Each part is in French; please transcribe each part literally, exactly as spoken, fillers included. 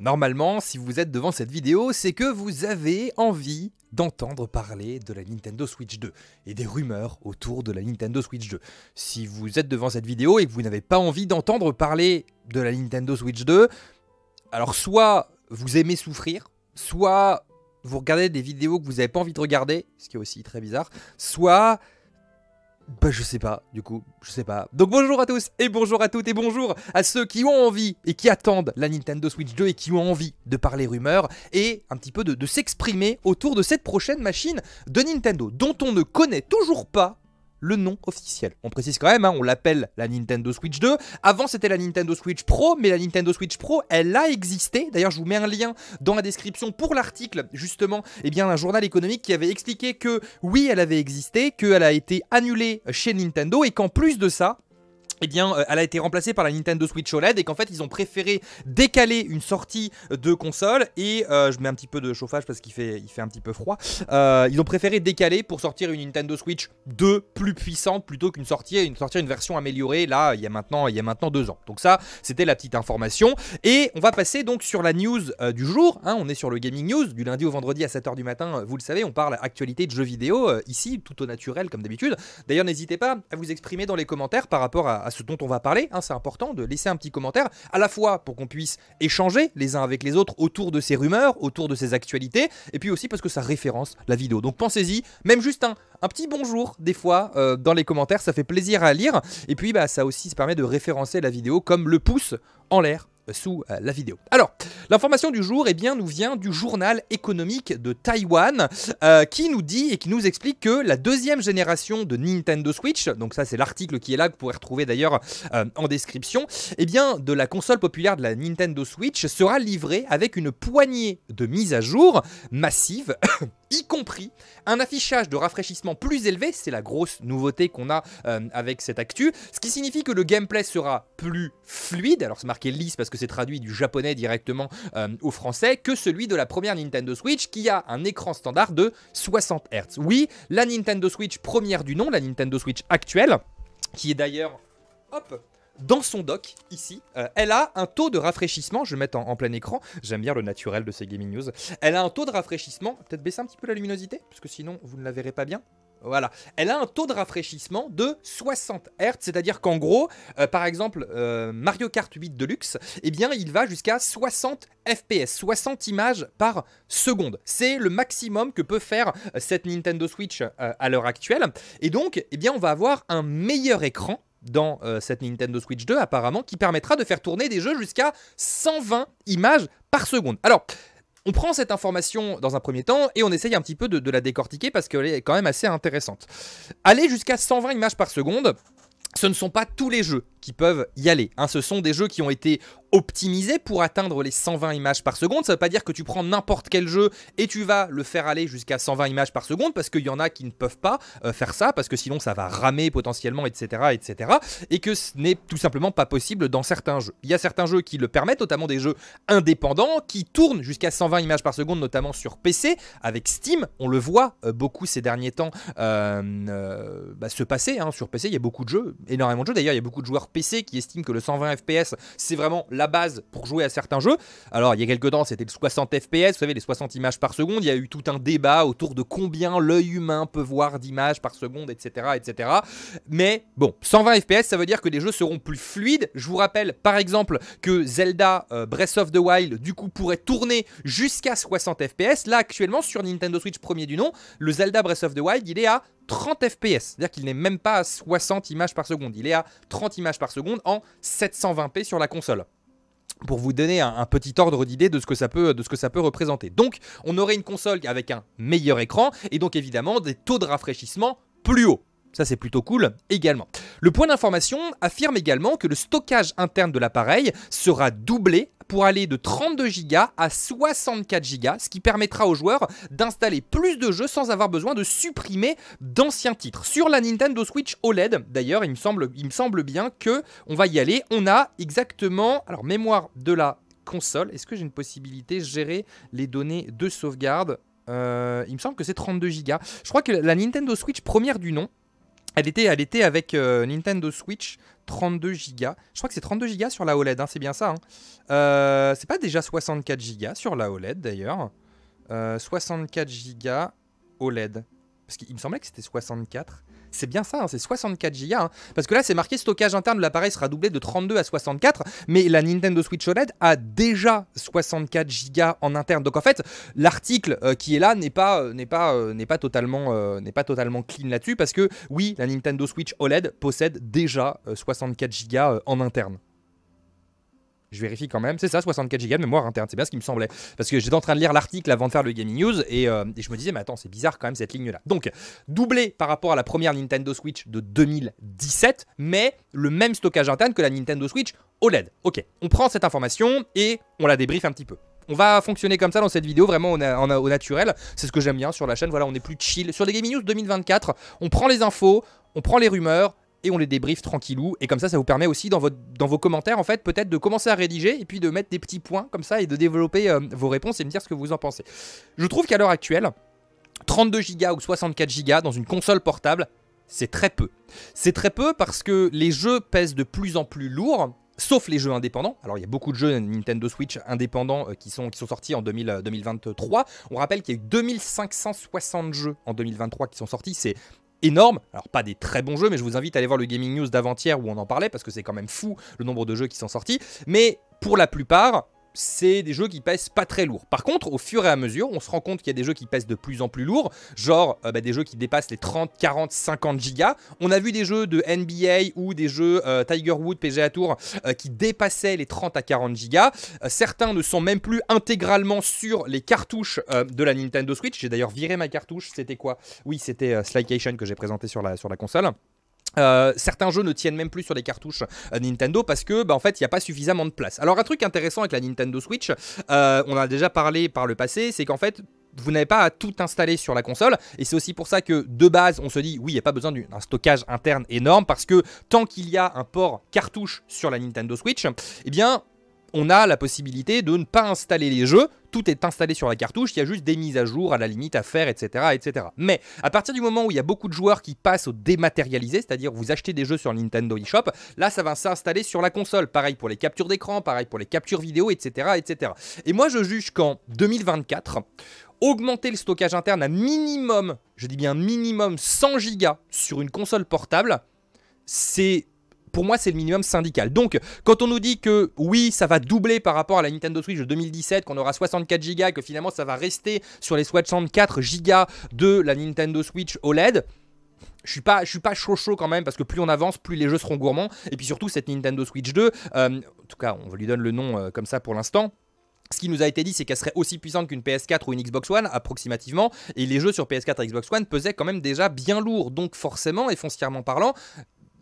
Normalement, si vous êtes devant cette vidéo, c'est que vous avez envie d'entendre parler de la Nintendo Switch deux et des rumeurs autour de la Nintendo Switch deux. Si vous êtes devant cette vidéo et que vous n'avez pas envie d'entendre parler de la Nintendo Switch deux, alors soit vous aimez souffrir, soit vous regardez des vidéos que vous n'avez pas envie de regarder, ce qui est aussi très bizarre, soit... Bah je sais pas, du coup, je sais pas. Donc bonjour à tous, et bonjour à toutes, et bonjour à ceux qui ont envie, et qui attendent la Nintendo Switch deux, et qui ont envie de parler rumeurs, et un petit peu de, de s'exprimer autour de cette prochaine machine de Nintendo, dont on ne connaît toujours pas le nom officiel. On précise quand même, hein, on l'appelle la Nintendo Switch deux. Avant, c'était la Nintendo Switch Pro, mais la Nintendo Switch Pro, elle a existé. D'ailleurs, je vous mets un lien dans la description pour l'article, justement, eh bien, un journal économique qui avait expliqué que, oui, elle avait existé, qu'elle a été annulée chez Nintendo, et qu'en plus de ça... Eh bien, elle a été remplacée par la Nintendo Switch O L E D et qu'en fait, ils ont préféré décaler une sortie de console et, euh, je mets un petit peu de chauffage parce qu'il fait, il fait un petit peu froid, euh, ils ont préféré décaler pour sortir une Nintendo Switch deux plus puissante plutôt qu'une sortie, une sortir une version améliorée, là, il y a maintenant, il y a maintenant deux ans. Donc ça, c'était la petite information. Et on va passer donc sur la news euh, du jour, hein, on est sur le Gaming News, du lundi au vendredi à sept heures du matin, vous le savez, on parle actualité de jeux vidéo, euh, ici, tout au naturel comme d'habitude. D'ailleurs, n'hésitez pas à vous exprimer dans les commentaires par rapport à, à ce dont on va parler, hein, c'est important de laisser un petit commentaire, à la fois pour qu'on puisse échanger les uns avec les autres autour de ces rumeurs, autour de ces actualités, et puis aussi parce que ça référence la vidéo. Donc pensez-y, même juste un, un petit bonjour des fois euh, dans les commentaires, ça fait plaisir à lire, et puis bah, ça aussi ça permet de référencer la vidéo comme le pouce en l'air sous euh, la vidéo. Alors, l'information du jour, eh bien, nous vient du journal économique de Taïwan, euh, qui nous dit et qui nous explique que la deuxième génération de Nintendo Switch, donc ça c'est l'article qui est là, que vous pourrez retrouver d'ailleurs euh, en description, eh bien, de la console populaire de la Nintendo Switch sera livrée avec une poignée de mises à jour massives, y compris un affichage de rafraîchissement plus élevé, c'est la grosse nouveauté qu'on a euh, avec cette actu, ce qui signifie que le gameplay sera plus fluide, alors c'est marqué lisse parce que c'est traduit du japonais directement euh, au français, que celui de la première Nintendo Switch qui a un écran standard de soixante hertz. Oui, la Nintendo Switch première du nom, la Nintendo Switch actuelle, qui est d'ailleurs... Hop! Dans son dock, ici, euh, elle a un taux de rafraîchissement, je vais mettre en, en plein écran, j'aime bien le naturel de ces Gaming News, elle a un taux de rafraîchissement, peut-être baisser un petit peu la luminosité, parce que sinon vous ne la verrez pas bien, voilà, elle a un taux de rafraîchissement de soixante hertz, c'est-à-dire qu'en gros, euh, par exemple, euh, Mario Kart huit Deluxe, eh bien il va jusqu'à soixante F P S, soixante images par seconde, c'est le maximum que peut faire euh, cette Nintendo Switch euh, à l'heure actuelle, et donc, eh bien on va avoir un meilleur écran dans euh, cette Nintendo Switch deux apparemment, qui permettra de faire tourner des jeux jusqu'à cent vingt images par seconde. Alors, on prend cette information dans un premier temps et on essaye un petit peu de, de la décortiquer parce qu'elle est quand même assez intéressante. Aller jusqu'à cent vingt images par seconde, ce ne sont pas tous les jeux qui peuvent y aller, hein. Ce sont des jeux qui ont été optimisés pour atteindre les cent vingt images par seconde. Ça ne veut pas dire que tu prends n'importe quel jeu et tu vas le faire aller jusqu'à cent vingt images par seconde, parce qu'il y en a qui ne peuvent pas euh, faire ça, parce que sinon ça va ramer potentiellement, et cetera, et cetera. Et que ce n'est tout simplement pas possible dans certains jeux. Il y a certains jeux qui le permettent, notamment des jeux indépendants, qui tournent jusqu'à cent vingt images par seconde, notamment sur P C, avec Steam. On le voit euh, beaucoup ces derniers temps euh, euh, bah, se passer, hein. Sur P C, il y a beaucoup de jeux, énormément de jeux. D'ailleurs, il y a beaucoup de joueurs P C qui estiment que le cent vingt F P S, c'est vraiment la base pour jouer à certains jeux. Alors, il y a quelques temps, c'était le soixante F P S, vous savez, les soixante images par seconde. Il y a eu tout un débat autour de combien l'œil humain peut voir d'images par seconde, et cetera, et cetera. Mais bon, cent vingt F P S, ça veut dire que les jeux seront plus fluides. Je vous rappelle, par exemple, que Zelda euh, Breath of the Wild, du coup, pourrait tourner jusqu'à soixante F P S. Là, actuellement, sur Nintendo Switch premier du nom, le Zelda Breath of the Wild, il est à trente F P S, c'est-à-dire qu'il n'est même pas à soixante images par seconde, il est à trente images par seconde en sept cent vingt p sur la console. Pour vous donner un, un petit ordre d'idée de ce que ça peut, de ce que ça peut représenter. Donc, on aurait une console avec un meilleur écran et donc évidemment des taux de rafraîchissement plus hauts. Ça, c'est plutôt cool également. Le point d'information affirme également que le stockage interne de l'appareil sera doublé pour aller de trente-deux giga à soixante-quatre giga, ce qui permettra aux joueurs d'installer plus de jeux sans avoir besoin de supprimer d'anciens titres. Sur la Nintendo Switch O L E D, d'ailleurs, il me semble, il me semble bien que on va y aller. On a exactement, alors mémoire de la console, est-ce que j'ai une possibilité de gérer les données de sauvegarde ? Euh, il me semble que c'est trente-deux giga. Je crois que la Nintendo Switch première du nom, Elle était, elle était avec euh, Nintendo Switch trente-deux giga. Je crois que c'est trente-deux giga sur la O L E D, hein, c'est bien ça. Hein. Euh, c'est pas déjà soixante-quatre giga sur la O L E D d'ailleurs. Euh, soixante-quatre giga O L E D. Parce qu'il me semblait que c'était soixante-quatre. C'est bien ça, hein, c'est soixante-quatre giga. Hein, parce que là, c'est marqué stockage interne de l'appareil sera doublé de trente-deux à soixante-quatre. Mais la Nintendo Switch O L E D a déjà soixante-quatre giga en interne. Donc en fait, l'article euh, qui est là n'est pas, euh, n'est pas, euh, n'est pas totalement, euh, n'est pas totalement clean là-dessus. Parce que oui, la Nintendo Switch O L E D possède déjà euh, soixante-quatre giga euh, en interne. Je vérifie quand même, c'est ça, soixante-quatre giga de mémoire interne, c'est bien ce qui me semblait. Parce que j'étais en train de lire l'article avant de faire le Gaming News, et, euh, et je me disais, mais attends, c'est bizarre quand même cette ligne-là. Donc, doublé par rapport à la première Nintendo Switch de deux mille dix-sept, mais le même stockage interne que la Nintendo Switch O L E D. Ok, on prend cette information et on la débriefe un petit peu. On va fonctionner comme ça dans cette vidéo, vraiment on a, on a, au naturel. C'est ce que j'aime bien sur la chaîne, voilà, on est plus chill. Sur les Gaming News deux mille vingt-quatre, on prend les infos, on prend les rumeurs, et on les débriefe tranquillou, et comme ça, ça vous permet aussi dans, votre, dans vos commentaires, en fait, peut-être de commencer à rédiger, et puis de mettre des petits points comme ça, et de développer euh, vos réponses, et me dire ce que vous en pensez. Je trouve qu'à l'heure actuelle, trente-deux giga ou soixante-quatre giga dans une console portable, c'est très peu. C'est très peu parce que les jeux pèsent de plus en plus lourd, sauf les jeux indépendants. Alors, il y a beaucoup de jeux Nintendo Switch indépendants euh, qui, sont, qui sont sortis en deux mille vingt-trois. On rappelle qu'il y a eu deux mille cinq cent soixante jeux en deux mille vingt-trois qui sont sortis, c'est énorme, alors pas des très bons jeux, mais je vous invite à aller voir le Gaming News d'avant-hier où on en parlait, parce que c'est quand même fou le nombre de jeux qui sont sortis, mais pour la plupart, c'est des jeux qui pèsent pas très lourd. Par contre, au fur et à mesure, on se rend compte qu'il y a des jeux qui pèsent de plus en plus lourd, genre euh, bah, des jeux qui dépassent les trente, quarante, cinquante gigas. On a vu des jeux de N B A ou des jeux euh, Tiger Woods, P G A Tour, euh, qui dépassaient les trente à quarante gigas. Euh, certains ne sont même plus intégralement sur les cartouches euh, de la Nintendo Switch. J'ai d'ailleurs viré ma cartouche, c'était quoi? Oui, c'était euh, Slycation que j'ai présenté sur la, sur la console. Euh, certains jeux ne tiennent même plus sur les cartouches euh, Nintendo parce que bah, en fait il n'y a pas suffisamment de place. Alors un truc intéressant avec la Nintendo Switch, euh, on en a déjà parlé par le passé, c'est qu'en fait vous n'avez pas à tout installer sur la console, et c'est aussi pour ça que de base on se dit oui, il n'y a pas besoin d'un stockage interne énorme, parce que tant qu'il y a un port cartouche sur la Nintendo Switch, eh bien on a la possibilité de ne pas installer les jeux. Tout est installé sur la cartouche, il y a juste des mises à jour à la limite à faire, et cetera, et cetera. Mais à partir du moment où il y a beaucoup de joueurs qui passent au dématérialisé, c'est-à-dire vous achetez des jeux sur Nintendo eShop, là ça va s'installer sur la console. Pareil pour les captures d'écran, pareil pour les captures vidéo, et cetera, et cetera. Et moi je juge qu'en deux mille vingt-quatre, augmenter le stockage interne à minimum, je dis bien minimum cent gigas sur une console portable, c'est... pour moi, c'est le minimum syndical. Donc, quand on nous dit que oui, ça va doubler par rapport à la Nintendo Switch de deux mille dix-sept, qu'on aura soixante-quatre gigas et que finalement, ça va rester sur les soixante-quatre gigas de la Nintendo Switch O L E D, je suis pas, je suis pas chaud chaud quand même, parce que plus on avance, plus les jeux seront gourmands. Et puis surtout, cette Nintendo Switch deux, euh, en tout cas, on lui donne le nom euh, comme ça pour l'instant. Ce qui nous a été dit, c'est qu'elle serait aussi puissante qu'une P S quatre ou une Xbox One, approximativement, et les jeux sur P S quatre et Xbox One pesaient quand même déjà bien lourd. Donc forcément, et foncièrement parlant,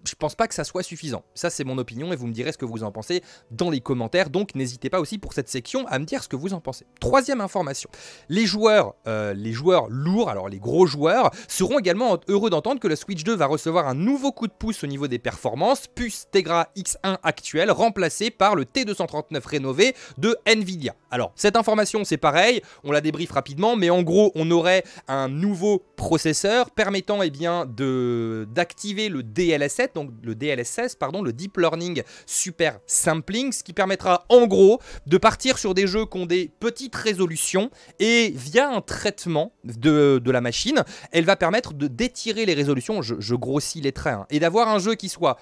je pense pas que ça soit suffisant. Ça, c'est mon opinion, et vous me direz ce que vous en pensez dans les commentaires. Donc, n'hésitez pas aussi pour cette section à me dire ce que vous en pensez. Troisième information, les joueurs, euh, les joueurs lourds, alors les gros joueurs, seront également heureux d'entendre que la Switch deux va recevoir un nouveau coup de pouce au niveau des performances, puce Tegra X un actuelle remplacée par le T deux cent trente-neuf rénové de Nvidia. Alors, cette information, c'est pareil, on la débriefe rapidement, mais en gros, on aurait un nouveau processeur permettant, eh bien, de d'activer le D L S S. Donc le D L S S, pardon, le Deep Learning Super Sampling, ce qui permettra en gros de partir sur des jeux qui ont des petites résolutions, et via un traitement de, de la machine, elle va permettre de d'étirer les résolutions, je, je grossis les traits, hein, et d'avoir un jeu qui soit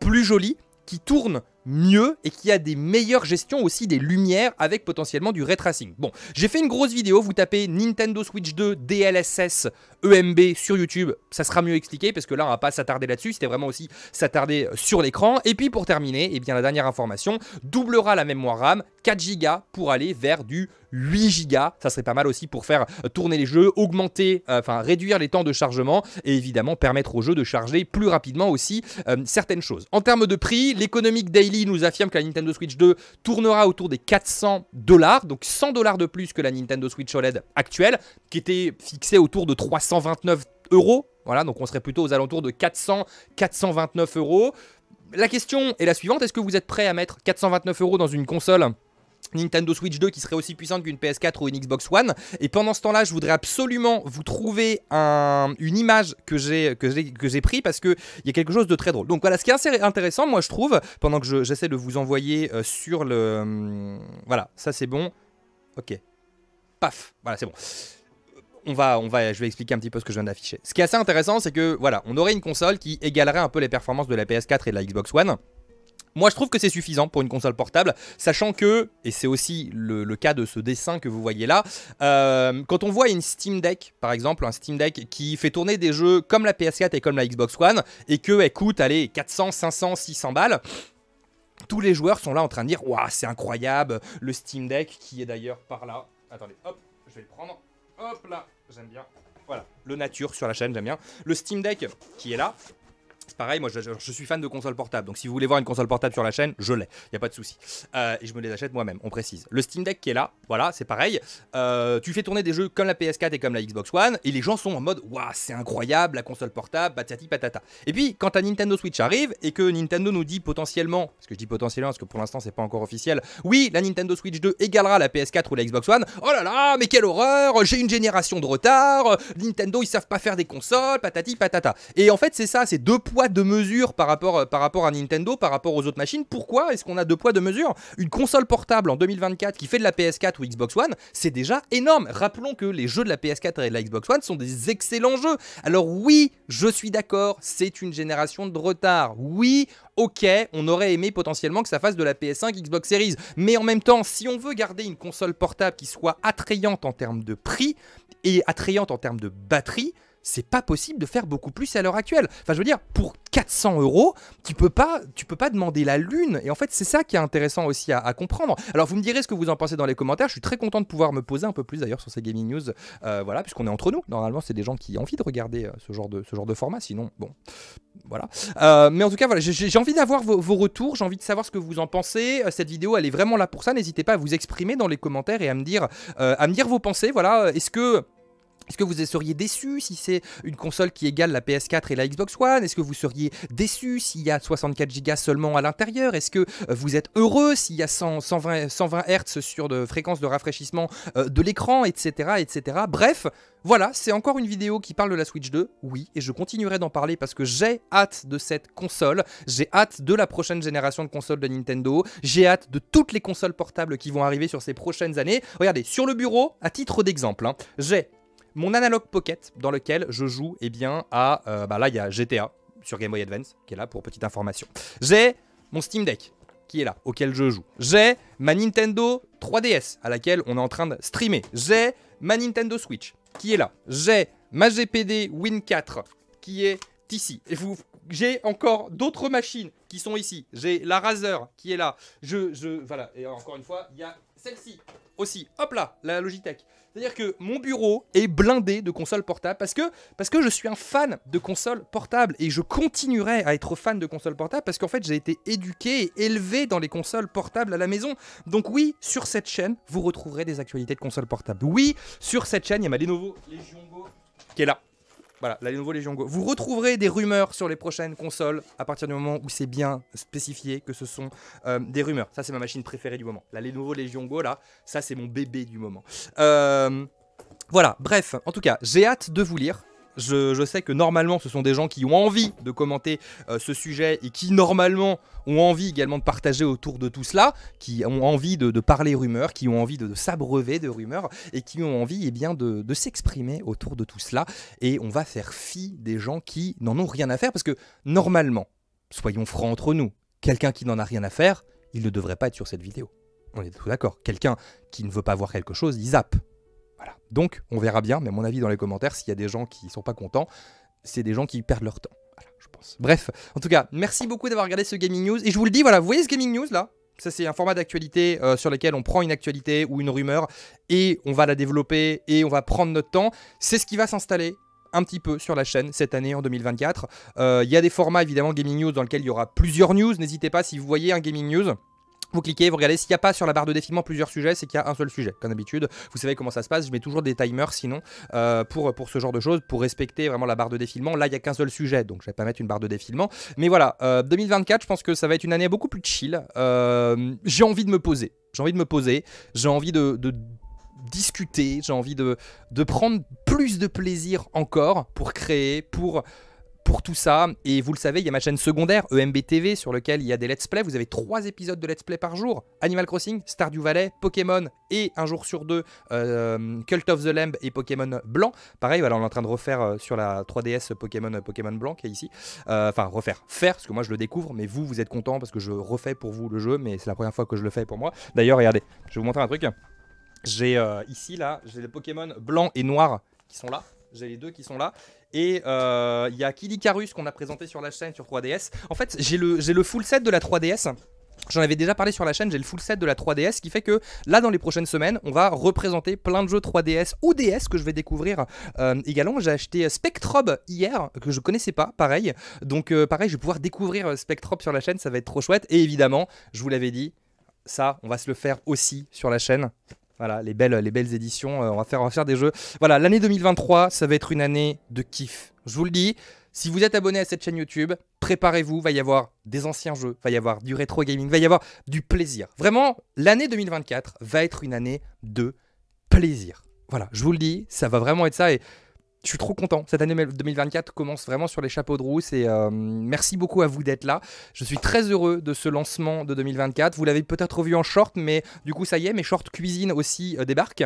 plus joli, qui tourne mieux et qui a des meilleures gestions aussi des lumières avec potentiellement du ray tracing. Bon, j'ai fait une grosse vidéo, vous tapez Nintendo Switch deux D L S S E M B sur YouTube, ça sera mieux expliqué parce que là on va pas s'attarder là-dessus, c'était vraiment aussi s'attarder sur l'écran. Et puis pour terminer, eh bien la dernière information, doublera la mémoire RAM, quatre gigas pour aller vers du huit gigas, ça serait pas mal aussi pour faire tourner les jeux, augmenter, euh, enfin réduire les temps de chargement et évidemment permettre au jeu de charger plus rapidement aussi euh, certaines choses. En termes de prix, l'Economic Daily nous affirme que la Nintendo Switch deux tournera autour des quatre cents dollars, donc cent dollars de plus que la Nintendo Switch O L E D actuelle, qui était fixée autour de trois cent vingt-neuf euros, voilà, donc on serait plutôt aux alentours de quatre cents, quatre cent vingt-neuf euros. La question est la suivante, est-ce que vous êtes prêt à mettre quatre cent vingt-neuf euros dans une console Nintendo Switch deux qui serait aussi puissante qu'une P S quatre ou une Xbox One. Et pendant ce temps-là, je voudrais absolument vous trouver un, une image que j'ai que j'ai que j'ai pris parce que il y a quelque chose de très drôle. Donc voilà, ce qui est assez intéressant, moi je trouve, pendant que je, j'essaie de vous envoyer euh, sur le euh, voilà, ça c'est bon. OK. Paf, voilà, c'est bon. On va, on va, je vais expliquer un petit peu ce que je viens d'afficher. Ce qui est assez intéressant, c'est que voilà, on aurait une console qui égalerait un peu les performances de la P S quatre et de la Xbox One. Moi je trouve que c'est suffisant pour une console portable, sachant que, et c'est aussi le, le cas de ce dessin que vous voyez là, euh, quand on voit une Steam Deck par exemple, un Steam Deck qui fait tourner des jeux comme la P S quatre et comme la Xbox One, et qu'elle coûte, allez, quatre cents, cinq cents, six cents balles, tous les joueurs sont là en train de dire, waouh, c'est incroyable, le Steam Deck qui est d'ailleurs par là, attendez, hop, je vais le prendre, hop là, j'aime bien, voilà, le nature sur la chaîne, j'aime bien, le Steam Deck qui est là. C'est pareil, moi je, je, je suis fan de consoles portables, donc si vous voulez voir une console portable sur la chaîne, je l'ai, il n'y a pas de souci. Euh, et je me les achète moi-même, on précise. Le Steam Deck qui est là, voilà, c'est pareil. Euh, tu fais tourner des jeux comme la P S quatre et comme la Xbox One, et les gens sont en mode, waouh, c'est incroyable, la console portable, patati patata. Et puis, quand ta Nintendo Switch arrive, et que Nintendo nous dit potentiellement, parce que je dis potentiellement, parce que pour l'instant c'est pas encore officiel, oui, la Nintendo Switch deux égalera la P S quatre ou la Xbox One, oh là là, mais quelle horreur, j'ai une génération de retard, Nintendo ils savent pas faire des consoles, patati patata. Et en fait, c'est ça, c'est deux points. De mesure par rapport, par rapport à Nintendo, par rapport aux autres machines. Pourquoi est-ce qu'on a deux poids deux mesures? Une console portable en deux mille vingt-quatre qui fait de la P S quatre ou Xbox One, c'est déjà énorme. Rappelons que les jeux de la P S quatre et de la Xbox One sont des excellents jeux. Alors oui, je suis d'accord, c'est une génération de retard. Oui, ok, on aurait aimé potentiellement que ça fasse de la P S cinq, Xbox Series. Mais en même temps, si on veut garder une console portable qui soit attrayante en termes de prix et attrayante en termes de batterie, c'est pas possible de faire beaucoup plus à l'heure actuelle. Enfin, je veux dire, pour quatre cents euros, tu peux pas, tu peux pas demander la lune. Et en fait, c'est ça qui est intéressant aussi à, à comprendre. Alors, vous me direz ce que vous en pensez dans les commentaires. Je suis très content de pouvoir me poser un peu plus d'ailleurs sur ces gaming news. Euh, voilà, puisqu'on est entre nous. Normalement, c'est des gens qui ont envie de regarder euh, ce genre de, ce genre de format. Sinon, bon, voilà. Euh, mais en tout cas, voilà, j'ai envie d'avoir vos, vos retours. J'ai envie de savoir ce que vous en pensez. Cette vidéo, elle est vraiment là pour ça. N'hésitez pas à vous exprimer dans les commentaires et à me dire, euh, à me dire vos pensées. Voilà, est-ce que Est-ce que vous seriez déçu si c'est une console qui égale la P S quatre et la Xbox One? Est-ce que vous seriez déçu s'il y a soixante-quatre gigas seulement à l'intérieur? Est-ce que vous êtes heureux s'il y a cent, cent vingt, cent vingt hertz sur de fréquence de rafraîchissement de l'écran, et cetera, et cetera. Bref, voilà, c'est encore une vidéo qui parle de la Switch deux, oui, et je continuerai d'en parler parce que j'ai hâte de cette console, j'ai hâte de la prochaine génération de consoles de Nintendo, j'ai hâte de toutes les consoles portables qui vont arriver sur ces prochaines années. Regardez, sur le bureau, à titre d'exemple, hein, j'ai mon Analog Pocket dans lequel je joue, eh bien, à... Euh, bah là, il y a G T A sur Game Boy Advance, qui est là pour petite information. J'ai mon Steam Deck, qui est là, auquel je joue. J'ai ma Nintendo trois D S, à laquelle on est en train de streamer. J'ai ma Nintendo Switch, qui est là. J'ai ma G P D Win quatre, qui est ici. Et vous... J'ai encore d'autres machines qui sont ici. J'ai la Razer qui est là. Je, je, voilà. Et encore une fois, il y a celle-ci aussi. Hop là, la Logitech. C'est-à-dire que mon bureau est blindé de consoles portables parce que, parce que je suis un fan de consoles portables et je continuerai à être fan de consoles portables parce qu'en fait, j'ai été éduqué et élevé dans les consoles portables à la maison. Donc oui, sur cette chaîne, vous retrouverez des actualités de consoles portables. Oui, sur cette chaîne, il y a ma Lenovo Legion Go qui est là. Voilà, la Lenovo Legion Go. Vous retrouverez des rumeurs sur les prochaines consoles à partir du moment où c'est bien spécifié que ce sont euh, des rumeurs. Ça, c'est ma machine préférée du moment. La Lenovo Legion Go, là, ça, c'est mon bébé du moment. Euh, voilà, bref, en tout cas, j'ai hâte de vous lire. Je, je sais que normalement, ce sont des gens qui ont envie de commenter euh, ce sujet et qui, normalement, ont envie également de partager autour de tout cela, qui ont envie de, de parler rumeurs, qui ont envie de, de s'abreuver de rumeurs et qui ont envie eh bien, de, de s'exprimer autour de tout cela. Et on va faire fi des gens qui n'en ont rien à faire parce que, normalement, soyons francs entre nous, quelqu'un qui n'en a rien à faire, il ne devrait pas être sur cette vidéo. On est tout d'accord. Quelqu'un qui ne veut pas voir quelque chose, il zappe. Voilà. Donc, on verra bien, mais à mon avis, dans les commentaires, s'il y a des gens qui ne sont pas contents, c'est des gens qui perdent leur temps, voilà, je pense. Bref, en tout cas, merci beaucoup d'avoir regardé ce Gaming News, et je vous le dis, voilà, vous voyez ce Gaming News, là? Ça, c'est un format d'actualité euh, sur lequel on prend une actualité ou une rumeur, et on va la développer, et on va prendre notre temps. C'est ce qui va s'installer un petit peu sur la chaîne cette année en deux mille vingt-quatre. Il euh, y a des formats, évidemment, Gaming News, dans lesquels il y aura plusieurs news. N'hésitez pas, si vous voyez un Gaming News... Vous cliquez, vous regardez, s'il n'y a pas sur la barre de défilement plusieurs sujets, c'est qu'il y a un seul sujet, comme d'habitude. Vous savez comment ça se passe, je mets toujours des timers sinon euh, pour, pour ce genre de choses, pour respecter vraiment la barre de défilement. Là, il n'y a qu'un seul sujet, donc je ne vais pas mettre une barre de défilement. Mais voilà, euh, deux mille vingt-quatre, je pense que ça va être une année beaucoup plus chill. Euh, j'ai envie de me poser, j'ai envie de me poser, j'ai envie de... de discuter, j'ai envie de, de prendre plus de plaisir encore pour créer, pour, pour tout ça. Et vous le savez, il y a ma chaîne secondaire, E M B T V, sur lequel il y a des let's play. Vous avez trois épisodes de let's play par jour. Animal Crossing, Stardew Valley, Pokémon et un jour sur deux, euh, Cult of the Lamb et Pokémon Blanc. Pareil, voilà, on est en train de refaire sur la trois D S Pokémon, Pokémon Blanc qui est ici. Euh, enfin, refaire, faire, parce que moi je le découvre, mais vous, vous êtes contents parce que je refais pour vous le jeu, mais c'est la première fois que je le fais pour moi. D'ailleurs, regardez, je vais vous montrer un truc. J'ai euh, ici, là, j'ai les Pokémon blanc et noir qui sont là. J'ai les deux qui sont là. Et il euh, y a Kid Icarus qu'on a présenté sur la chaîne sur trois D S. En fait, j'ai le, j'ai le full set de la trois D S. J'en avais déjà parlé sur la chaîne, j'ai le full set de la trois D S, ce qui fait que là, dans les prochaines semaines, on va représenter plein de jeux trois D S ou D S que je vais découvrir euh, également. J'ai acheté Spectrobe hier, que je connaissais pas, pareil. Donc euh, pareil, je vais pouvoir découvrir Spectrobe sur la chaîne, ça va être trop chouette. Et évidemment, je vous l'avais dit, ça, on va se le faire aussi sur la chaîne. Voilà, les belles, les belles éditions, euh, on, va faire, on va faire des jeux. Voilà, l'année deux mille vingt-trois, ça va être une année de kiff. Je vous le dis, si vous êtes abonné à cette chaîne YouTube, préparez-vous, va y avoir des anciens jeux, va y avoir du rétro gaming, va y avoir du plaisir. Vraiment, l'année deux mille vingt-quatre va être une année de plaisir. Voilà, je vous le dis, ça va vraiment être ça et... je suis trop content. Cette année deux mille vingt-quatre commence vraiment sur les chapeaux de roue. Et, euh, merci beaucoup à vous d'être là. Je suis très heureux de ce lancement de deux mille vingt-quatre. Vous l'avez peut-être vu en short, mais du coup, ça y est, mes shorts cuisine aussi euh, débarquent.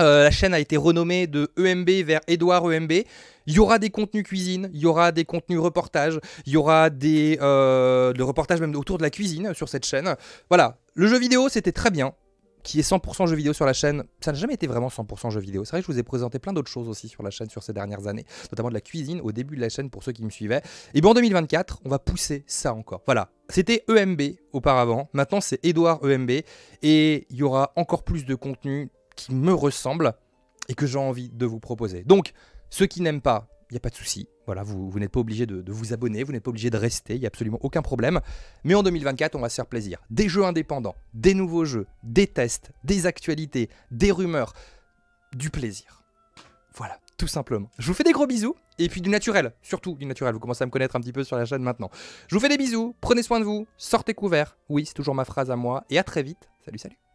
Euh, la chaîne a été renommée de E M B vers Edouard E M B. Il y aura des contenus cuisine, il y aura des contenus reportages, il y aura des euh, de reportages même autour de la cuisine sur cette chaîne. Voilà, le jeu vidéo, c'était très bien. Qui est cent pour cent jeux vidéo sur la chaîne, ça n'a jamais été vraiment cent pour cent jeux vidéo. C'est vrai que je vous ai présenté plein d'autres choses aussi sur la chaîne sur ces dernières années, notamment de la cuisine au début de la chaîne pour ceux qui me suivaient. Et bien en deux mille vingt-quatre, on va pousser ça encore. Voilà, c'était E M B auparavant, maintenant c'est Edouard E M B et il y aura encore plus de contenu qui me ressemble et que j'ai envie de vous proposer. Donc, ceux qui n'aiment pas, il n'y a pas de souci. Voilà, vous, vous n'êtes pas obligé de, de vous abonner, vous n'êtes pas obligé de rester, il n'y a absolument aucun problème. Mais en deux mille vingt-quatre, on va se faire plaisir. Des jeux indépendants, des nouveaux jeux, des tests, des actualités, des rumeurs, du plaisir. Voilà, tout simplement. Je vous fais des gros bisous, et puis du naturel, surtout du naturel. Vous commencez à me connaître un petit peu sur la chaîne maintenant. Je vous fais des bisous, prenez soin de vous, sortez couverts. Oui, c'est toujours ma phrase à moi, et à très vite. Salut, salut.